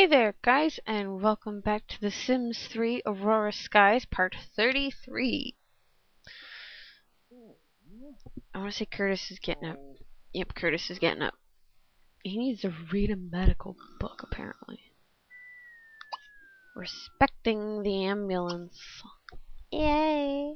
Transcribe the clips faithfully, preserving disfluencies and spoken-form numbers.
Hey there guys, and welcome back to The Sims three Aurora Skies part thirty-three. I want to say Curtis is getting up. Yep, Curtis is getting up. He needs to read a medical book apparently. Respecting the ambulance. Yay!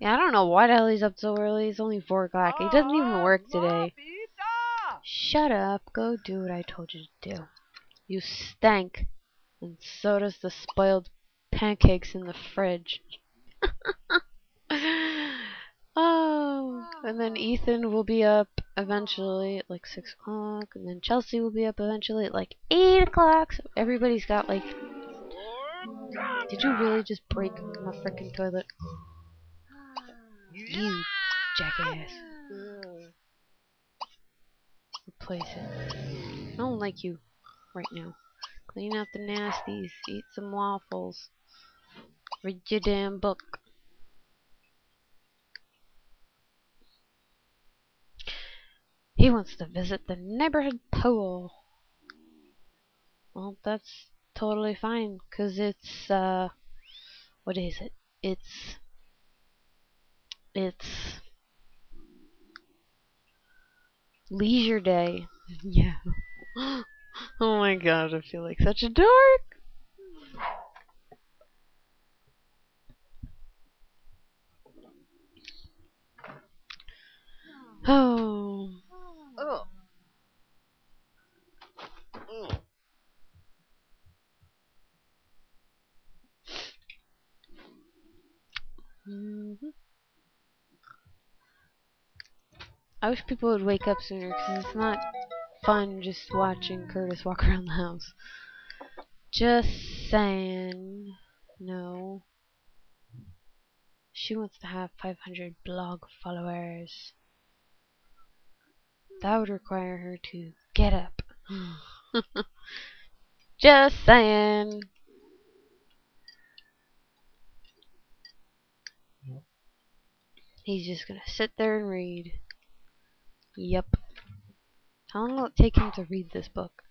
Yeah, I don't know why Ellie's up so early. It's only four o'clock. He doesn't even work today. Shut up. Go do what I told you to do. You stank, and so does the spoiled pancakes in the fridge. Oh, and then Ethan will be up eventually at like six o'clock, and then Chelsea will be up eventually at like eight o'clock, so everybody's got like... Did you really just break my frickin' toilet? You jackass. Replace it. I don't like you. Right now. Clean out the nasties. Eat some waffles. Read your damn book. He wants to visit the neighborhood pool. Well, that's totally fine, because it's, uh, what is it? It's, it's leisure day. Yeah. Oh my god, I feel like such a dork. Oh. Oh. Oh. Mm-hmm. I wish people would wake up sooner, because it's not fun just watching Curtis walk around the house. Just saying. No. She wants to have five hundred blog followers. That would require her to get up. Just saying. Yep. He's just gonna sit there and read. Yep. How long will it take him to read this book?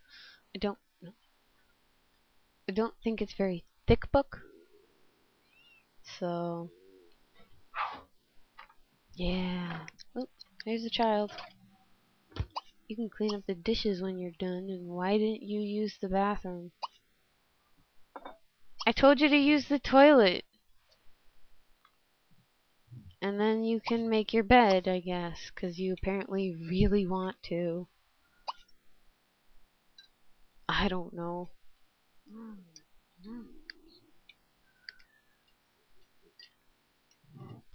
I don't know. I don't think it's a very thick book. So... yeah. Oh, here's a child. You can clean up the dishes when you're done, and why didn't you use the bathroom? I told you to use the toilet! And then you can make your bed, I guess, because you apparently really want to. I don't know.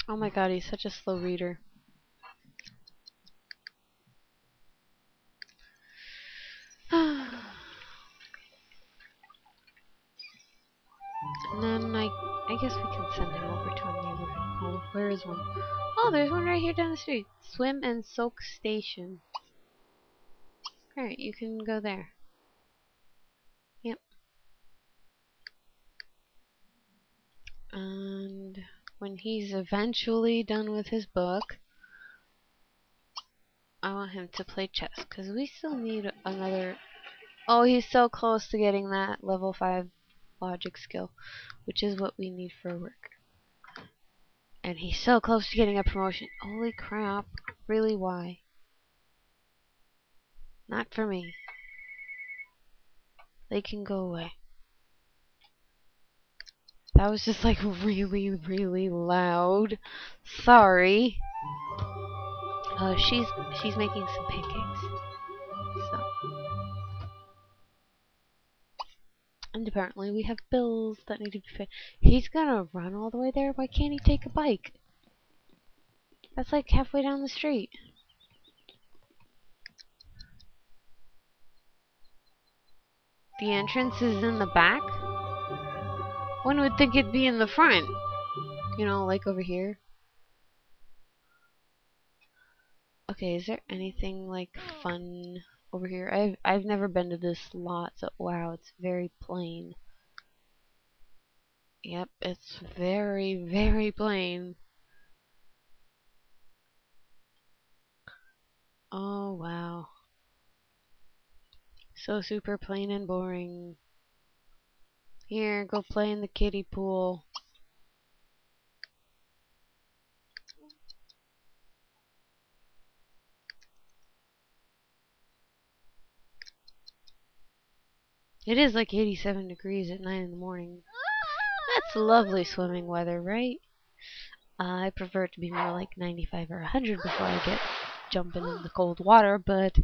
Oh my god, he's such a slow reader. And then I, I guess we can send him over to a neighborhood home. Where is one? Oh, there's one right here down the street. Swim and Soak Station. Alright, you can go there. And when he's eventually done with his book, I want him to play chess, because we still need another... Oh, he's so close to getting that level five logic skill, which is what we need for work. And he's so close to getting a promotion. Holy crap. Really, why? Not for me. They can go away. That was just like really, really loud. Sorry. Uh, she's she's making some pancakes. So, and apparently we have bills that need to be paid. He's gonna run all the way there. Why can't he take a bike? That's like halfway down the street. The entrance is in the back. One would think it'd be in the front. You know, like over here. Okay, is there anything like fun over here? I've I've never been to this lot, so wow, it's very plain. Yep, it's very, very plain. Oh wow. So super plain and boring. Here, go play in the kiddie pool. It is like eighty-seven degrees at nine in the morning. That's lovely swimming weather, right? Uh, I prefer it to be more like ninety-five or one hundred before I get jumping in the cold water, but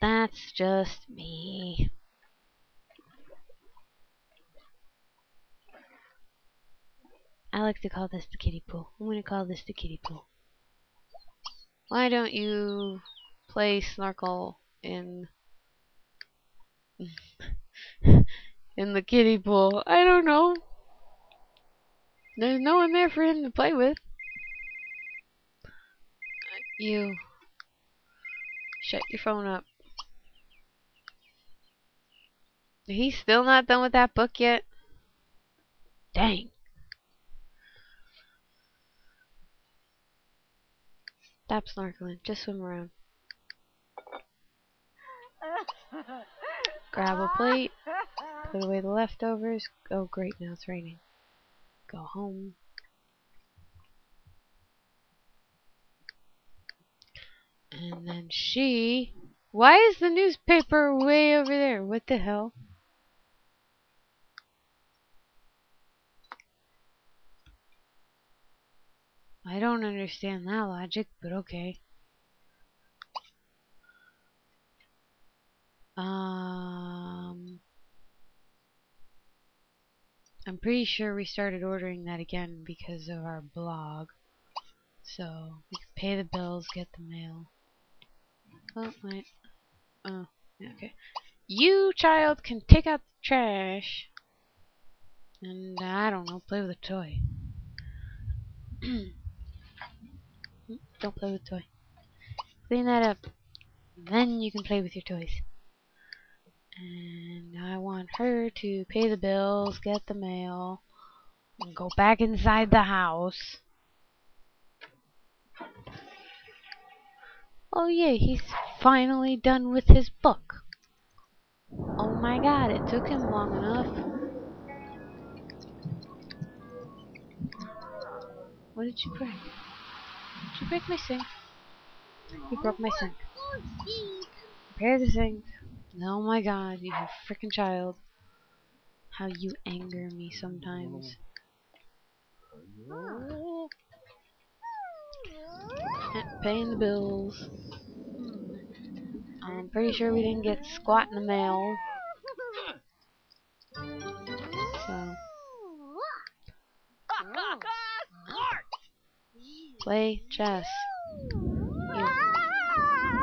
that's just me. I like to call this the kiddie pool. I'm going to call this the kiddie pool. Why don't you play snorkel in in the kiddie pool? I don't know. There's no one there for him to play with. You shut your phone up. He's still not done with that book yet? Dang. Stop snorkeling. Just swim around. Grab a plate. Put away the leftovers. Oh great, now it's raining. Go home. And then she... Why is the newspaper way over there? What the hell? I don't understand that logic, but okay. Um... I'm pretty sure we started ordering that again because of our blog. So, we can pay the bills, get the mail. Oh, wait. Oh, okay. You, child, can take out the trash. And, uh, I don't know, play with a toy. Don't play with a toy. Clean that up. Then you can play with your toys. And I want her to pay the bills, get the mail, and go back inside the house. Oh yeah, he's finally done with his book. Oh my god, it took him long enough. What did you break? Did you break my sink? You broke my sink. Repair the sink. Oh my god, you frickin' child. How you anger me sometimes. Paying the bills. I'm pretty sure we didn't get squat in the mail. So. Play chess. Yeah.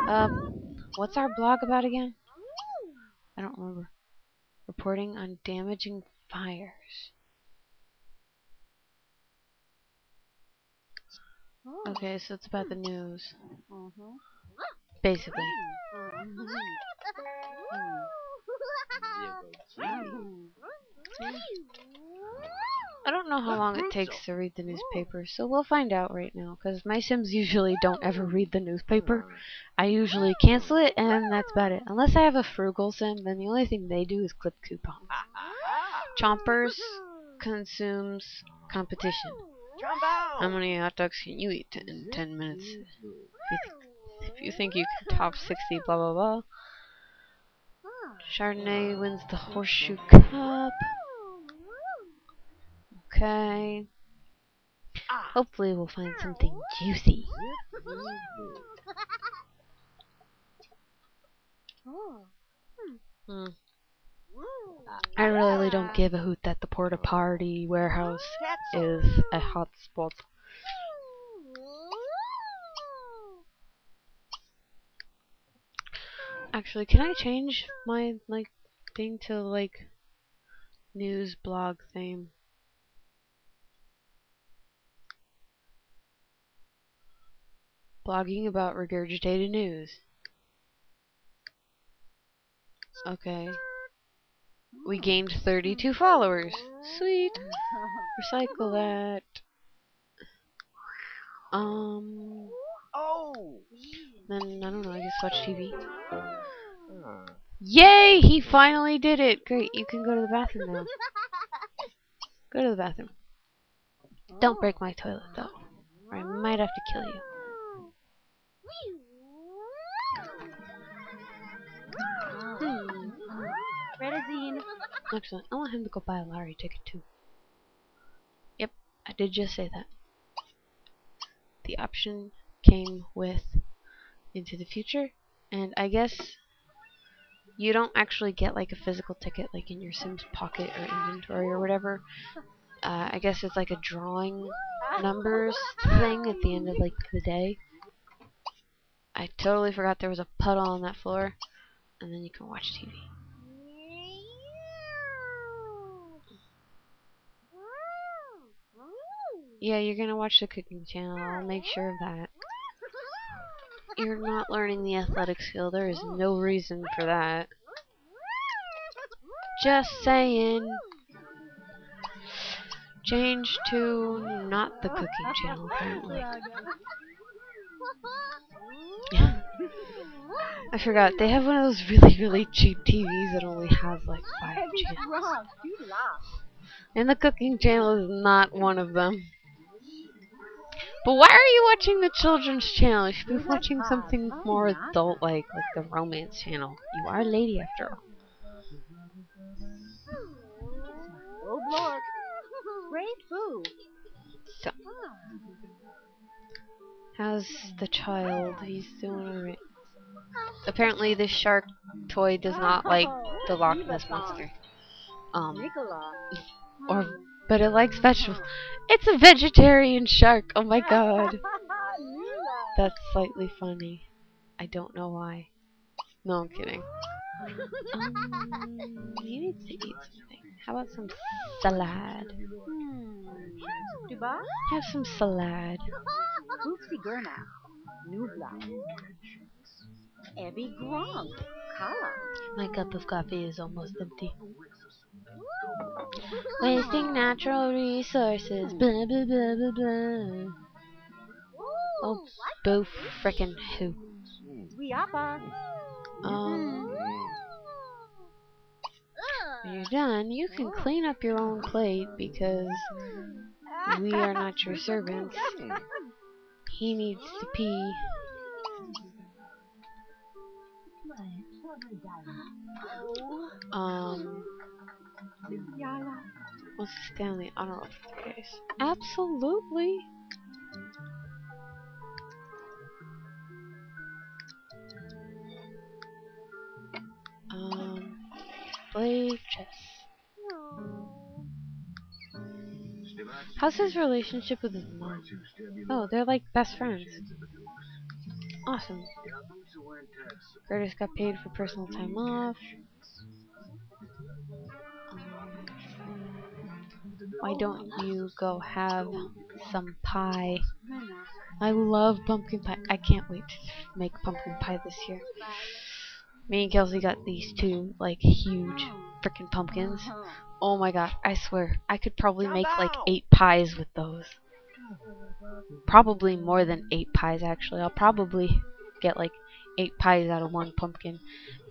Uh, what's our blog about again? I don't remember. Reporting on damaging fires. Okay, so it's about the news. Mm-hmm. Basically. I don't know how long it takes to read the newspaper, so we'll find out right now, because my Sims usually don't ever read the newspaper. I usually cancel it, and that's about it. Unless I have a frugal Sim, then the only thing they do is clip coupons. Chompers consumes competition. How many hot dogs can you eat in ten minutes? If you think you can top sixty, blah blah blah. Chardonnay wins the Horseshoe Cup. Okay. Hopefully we'll find something juicy. Hmm. I really don't give a hoot that the Porta Party warehouse is a hot spot. Actually, can I change my like thing to like news blog theme? Blogging about regurgitated news. Okay. We gained thirty-two followers. Sweet. Recycle that. Um. Oh. Then I don't know. I just watch T V. Yay! He finally did it! Great, you can go to the bathroom now. Go to the bathroom. Don't break my toilet, though, or I might have to kill you. Redazine. Excellent. I want him to go buy a lottery ticket, too. Yep, I did just say that. The option came with Into the Future, and I guess you don't actually get like a physical ticket like in your Sims pocket or inventory or whatever. Uh, I guess it's like a drawing numbers thing at the end of like the day. I totally forgot there was a puddle on that floor, and then you can watch T V. Yeah, you're gonna watch the Cooking Channel. I'll make sure of that. You're not learning the athletic skill. There is no reason for that. Just saying. Change to not the Cooking Channel, apparently. I forgot. They have one of those really, really cheap T Vs that only has like five channels. And the Cooking Channel is not one of them. But why are you watching the children's channel? You should be watching something more adult-like, like the romance channel. You are a lady after all. So, how's the child? He's doing alright. Apparently, this shark toy does not like the Loch Ness Monster. Um, or, but it likes vegetables. It's a vegetarian shark. Oh my god. That's slightly funny. I don't know why. No, I'm kidding. Um, you need to eat something. How about some salad? Hmm. Have some salad. My cup of coffee is almost empty. Wasting natural resources, blah blah blah blah blah. Oh, boo frickin' who? Um, when you're done, you can clean up your own plate because we are not your servants. He needs to pee. Um. Wants to stay on the honor roll for three days. Absolutely. Um. Play chess. How's his relationship with his mom? Oh, they're like best friends. Awesome. Curtis got paid for personal time off. Why don't you go have some pie? I love pumpkin pie. I can't wait to make pumpkin pie this year. Me and Kelsey got these two, like, huge frickin' pumpkins. Oh my god, I swear. I could probably make, like, eight pies with those. Probably more than eight pies, actually. I'll probably get, like, eight pies out of one pumpkin.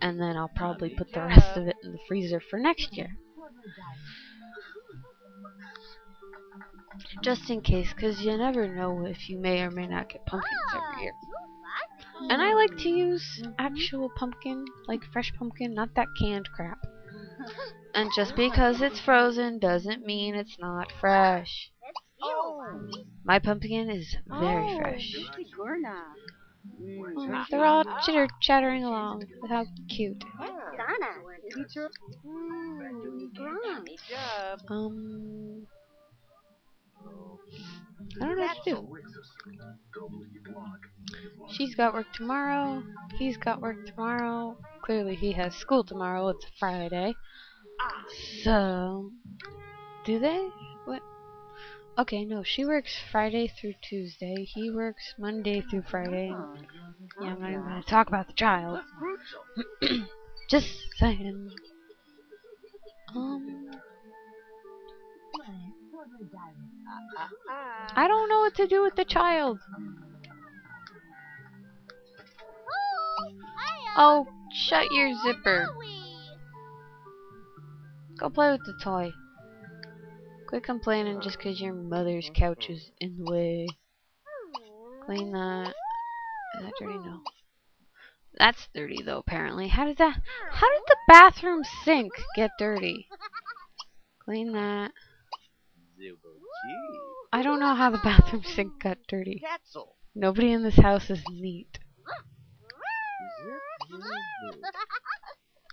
And then I'll probably put the rest of it in the freezer for next year. Just in case, because you never know if you may or may not get pumpkins every year. And I like to use actual pumpkin, like fresh pumpkin, not that canned crap. And just because it's frozen doesn't mean it's not fresh. My pumpkin is very fresh. Oh, they're all chitter-chattering along. How cute. Um... I don't know what to do. She's got work tomorrow. He's got work tomorrow. Clearly he has school tomorrow. It's a Friday. So, do they? What? Okay, no. She works Friday through Tuesday. He works Monday through Friday. Yeah, I'm not even going to talk about the child. Just saying. Um... I don't know what to do with the child. Oh, Shut your zipper. Go play with the toy. Quit complaining just because your mother's couch is in the way. Clean that. Is that dirty? No. That's dirty though, apparently. How did that... How did the bathroom sink get dirty? Clean that. I don't know how the bathroom sink got dirty. Nobody in this house is neat.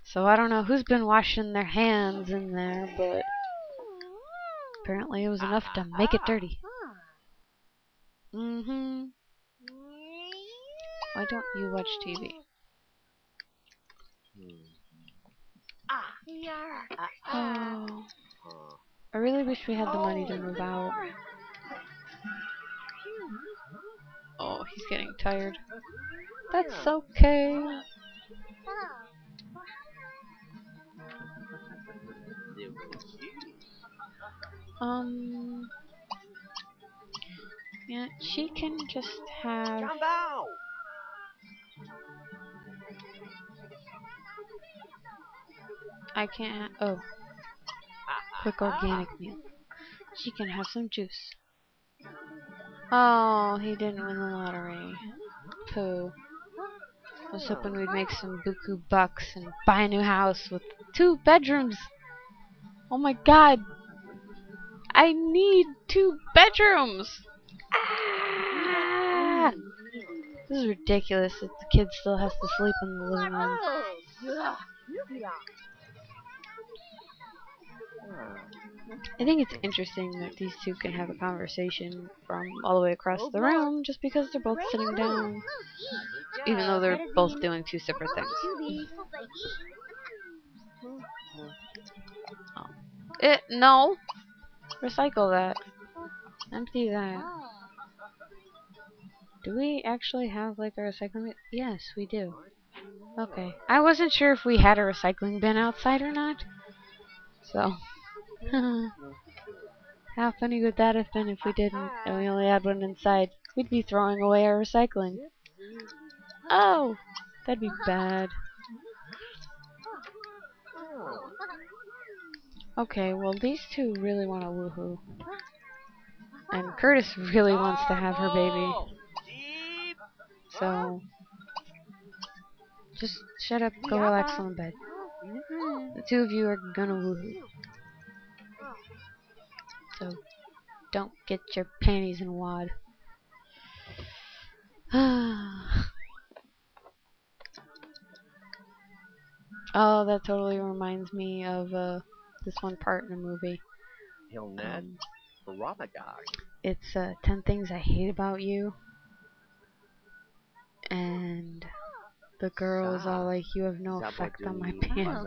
So I don't know who's been washing their hands in there, but apparently it was enough to make it dirty. Mm-hmm. Why don't you watch T V? Oh. I really wish we had the money to move out. Oh, he's getting tired. That's okay. Um. Yeah, she can just have. I can't. Oh. Quick organic meal. She can have some juice. Oh, he didn't win the lottery. Pooh. I was hoping we'd make some buku bucks and buy a new house with two bedrooms. Oh my god. I need two bedrooms. Ah! This is ridiculous that the kid still has to sleep in the living room. I think it's interesting that these two can have a conversation from all the way across the room just because they're both sitting down, even though they're both doing two separate things. Oh. It, no! Recycle that. Empty that. Do we actually have like a recycling bin? Yes, we do. Okay. I wasn't sure if we had a recycling bin outside or not, so... How funny would that have been if we didn't and we only had one inside? We'd be throwing away our recycling. Oh! That'd be bad. Okay, well these two really want a woohoo. And Curtis really wants to have her baby. So... Just shut up, go relax on the bed. The two of you are gonna woohoo. So, don't get your panties in a wad. Oh, that totally reminds me of uh, this one part in a movie. Um, it's uh, ten things I Hate About You. And the girl's all like, you have no effect on my pants.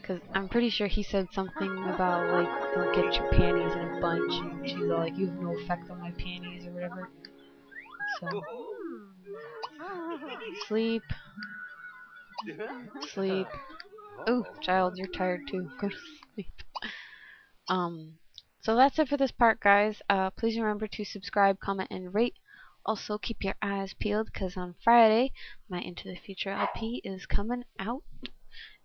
Because I'm pretty sure he said something about, like, they'll get your panties in a bunch, and she's all like, you have no effect on my panties, or whatever. So. Sleep. Sleep. Oh, child, you're tired too. Go to sleep. Um, so that's it for this part, guys. Uh, please remember to subscribe, comment, and rate. Also, keep your eyes peeled, because on Friday, my Into the Future L P is coming out.